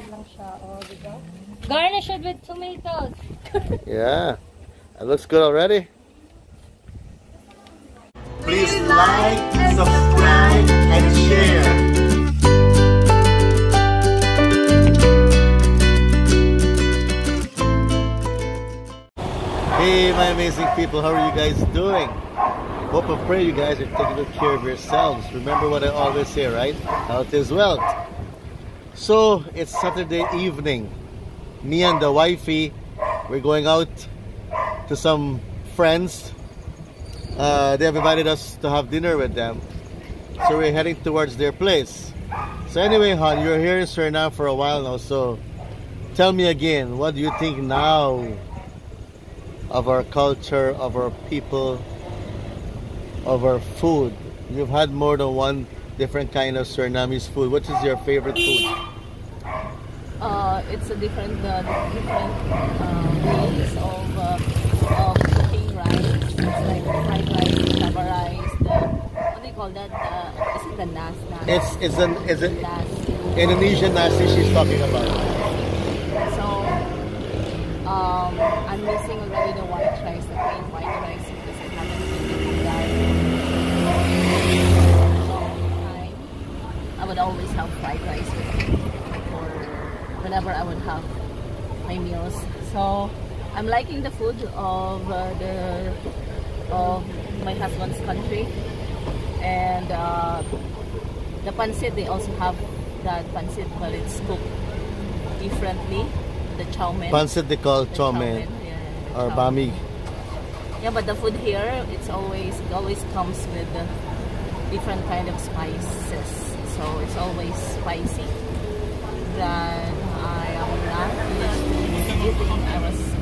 lang siya, oh, diba? Garnish it with tomatoes. Yeah, it looks good already. Please like, subscribe, and share. Hey, my amazing people, how are you guys doing? Hope and pray you guys are taking good care of yourselves. Remember what I always say, right? Health is wealth. So it's Saturday evening. Me and the wifey, we're going out to some friends. They have invited us to have dinner with them. So we're heading towards their place. So anyway, hon, you're here in Suriname for a while now. So tell me again, what do you think now of our culture, of our people, of our food? You've had more than one different kind of Surinamese food. What is your favorite food? It's a different ways of cooking rice. It's like fried rice, java rice. What do you call that? Is it the nas? It's Indonesian nasi she's talking about. So I'm missing already the white rice, the plain white rice, because I haven't been eating that. I would always have fried rice with me or whenever I would have my meals. So I'm liking the food of my husband's country, and the pancit. They also have that pancit, but it's cooked differently. The chow mein. Pancit they call chow mein, yeah, or chow mein. Bami. Yeah, but the food here, it always comes with different kind of spices. So it's always spicy. Then I am not used to eating.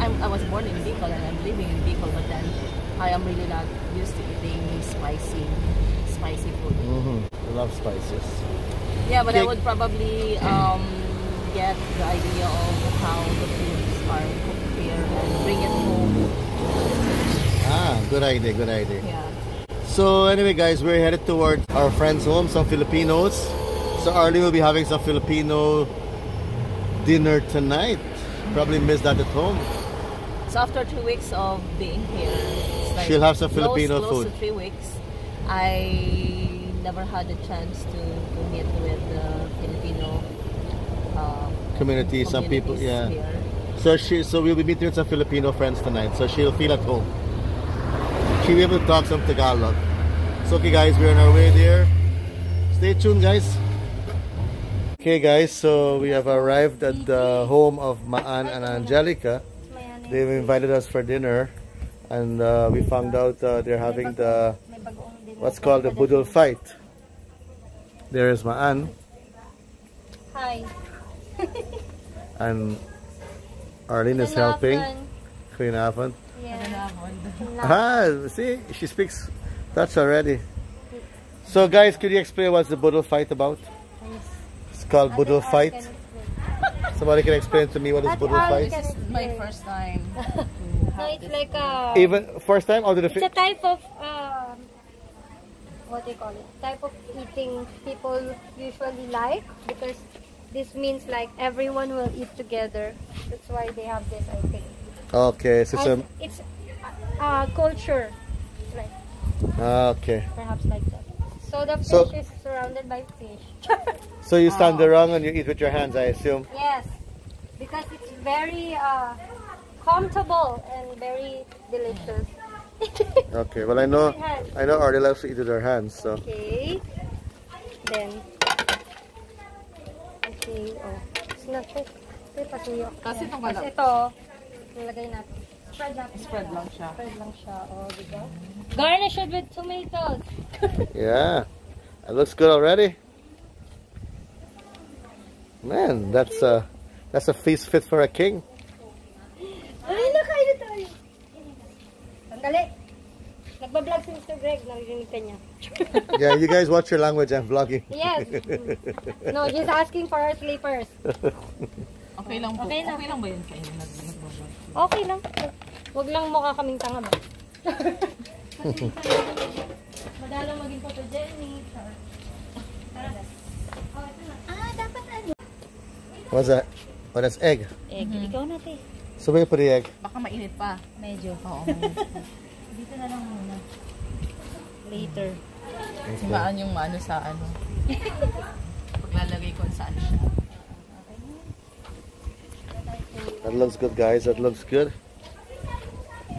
I was born in Bicol and I'm living in Bicol, but then I am really not used to eating spicy food. I love spices. Yeah, but I would probably get the idea of how the foods are cooked here and bring it home. Ah, good idea. Yeah. So anyway guys, we're headed towards our friends' home, some Filipinos. So Arlene will be having some Filipino dinner tonight. Probably missed that at home. So after 3 weeks of being here, it's like she'll have some Filipino food. Close to 3 weeks, I never had a chance to meet with the Filipino community. Some people, yeah. Here. So we'll be meeting with some Filipino friends tonight. So she'll feel at home. She'll be able to talk some Tagalog. So okay guys, we're on our way there. Stay tuned guys. Okay guys, so we have arrived at the home of Ma'an and Angelica. They've invited us for dinner, and we found out they're having the what's called the budol fight. There is Ma'an. Hi. And Arlene is helping. Yeah. Ah, see, she speaks Dutch already. So guys, could you explain what's the budol fight about? Yes. It's called budol fight. Somebody can explain to me what is budol fight? This is my first time. So it's like a... Even first time? Or it's a type of... what do you call it? Type of eating people usually like, because this means like everyone will eat together. That's why they have this, I think. Okay, so it's culture, right? Okay. Perhaps like that. So the fish is surrounded by fish. So you stand around and you eat with your hands, I assume? Yes, because it's very comfortable and very delicious. Okay, well I know Arlie loves to eat with her hands, so. Okay, then. Okay, oh. It's not it. Kasi ito. Nilagay natin. Spread lang siya. Oh, diba? Garnish it with tomatoes. Yeah. It looks good already. Man, that's a feast fit for a king. Ay, nakain na tayo. Sandali. Nagbablog si Mr. Greg. Narinig ka niya. Yeah, you guys watch your language and vlogging. Yes. No, he's asking for our slippers. Okay lang po. Okay lang ba yun? Okay lang. Huwag lang mukha kaming tanga ba? Madalang maging photogenic. Dapat ano? What's that? Oh, that's egg. Egg. Ikaw natin. So where you put the egg? Baka mainit pa. Medyo. Oo, mainit pa. Dito na lang muna. Later. Si Ma'an yung maano sa ano. Paglalagay ko saan siya. That looks good, guys. That looks good.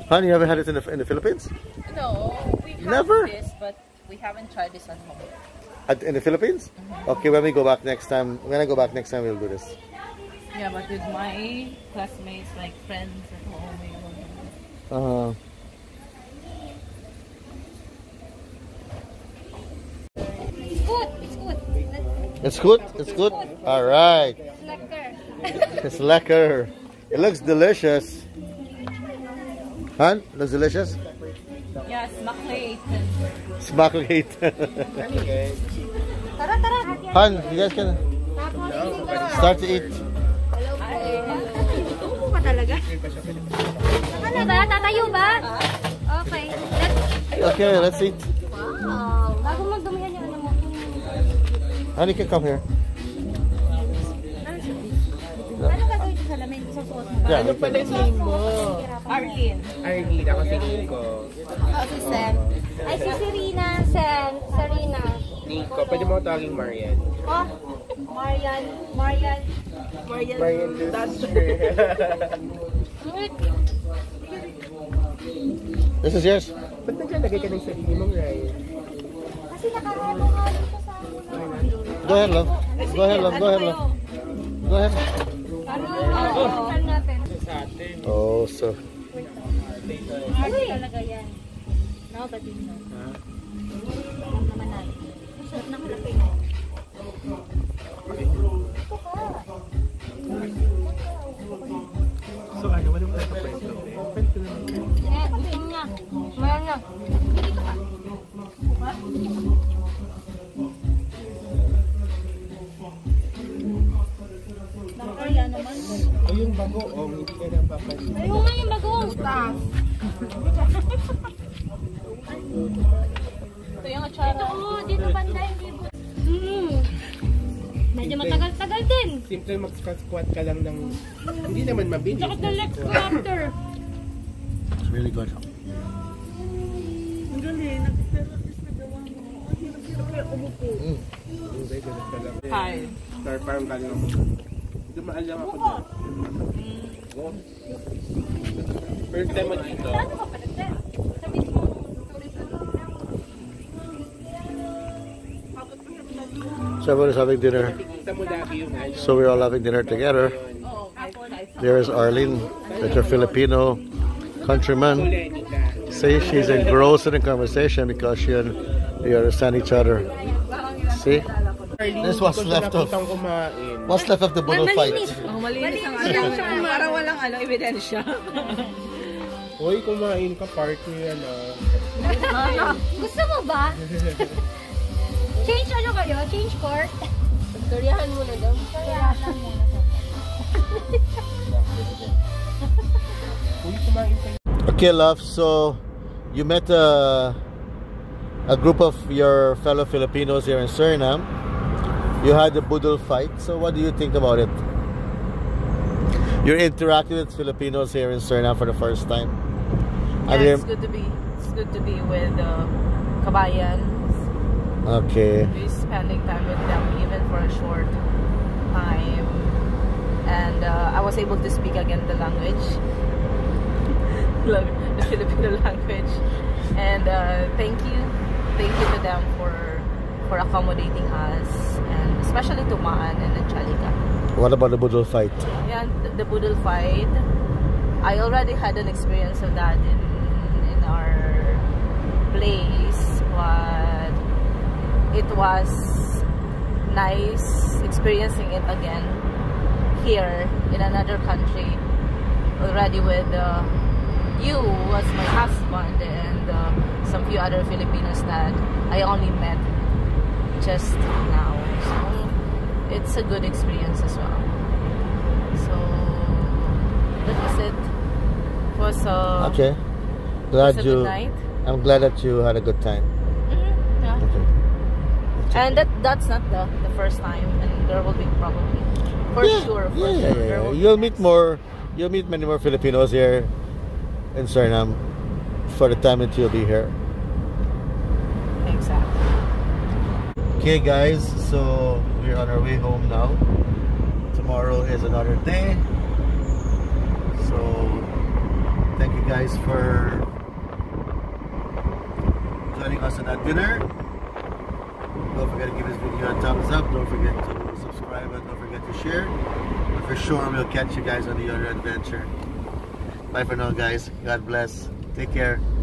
Honey, you haven't had it in the Philippines? No, we have this, but we haven't tried this at home. In the Philippines? Mm-hmm. Okay, when we go back next time, when I go back next time, we'll do this. Yeah, but with my classmates, like friends at home, we will do this. Uh-huh. It's good. It's good. It's good. It's good. All right. It's lekker. It's lekker. It looks delicious. Huh? It looks delicious? Yeah, smakulaten. Smakulaten. Han, you guys can start to eat. Okay. Okay, let's eat. Han, you can come here. Yeah. Ano pala yung name mo? Arlene. Arlene. Ako si Nico. Ako si Sam. Ay, si Serena. Sam. Serena. Nico. Pwede mo tawagin Marian. Oh, Marian. Marian. Marian. Marian Duster. This is yours. Ba't naglalagay ka ng sarili mong rice? Kasi nakarebo nga dito sa amin. Go ahead, love. Go ahead, love. Go ahead, love. Go ahead. Oh. Oh, so. Simple mag-squat ka lang ng hindi naman mabilis. Saka the leg after. It's really good. Ang galing. Nag-therapist na gawa mo. Ang hirap-hirap kaya umupo. Ang day, ganit ka lang. Hi. Star parang galing ako. Dumaan lang ako dyan. First time mag-ito. Saan mo kapatid? Sabit mo. So everyone is having dinner. So we're all having dinner together. There is Arlene, that's her Filipino countryman. See, she's engrossed in the conversation because she and they understand each other. See? This was left of. What's left of the bullet fight? Oy, kumain ka partner na. Gusto mo ba? Change ano kayo? Change court? Turihan mo na daw. Turihan lang muna. Okay, love. So, you met a group of your fellow Filipinos here in Suriname. You had the budol fight. So, what do you think about it? You're interacting with Filipinos here in Suriname for the first time. Yeah, it's good to be. It's good to be with Kabayans. Okay. We're spending time with them even for a short time, and I was able to speak again the language, the Filipino language, and thank you to them for accommodating us, and especially to Ma'an and Angelica. What about the budol fight? Yeah, the budol fight. I already had an experience of that in our place, but it was nice experiencing it again here in another country, already with you as my husband and some few other Filipinos that I only met just now. So it's a good experience as well. So that was it. It was okay. Glad was a good night. I'm glad that you had a good time. Mm-hmm. Yeah. Okay. And that's not the first time, and there will be probably For sure. You'll meet many more Filipinos here in Suriname for the time until you'll be here. Exactly. Okay guys, so we're on our way home now. Tomorrow is another day. So thank you guys for joining us on that dinner. Don't forget to give this video a thumbs up. Don't forget to subscribe and don't forget to share. And for sure we'll catch you guys on the other adventure. Bye for now guys. God bless. Take care.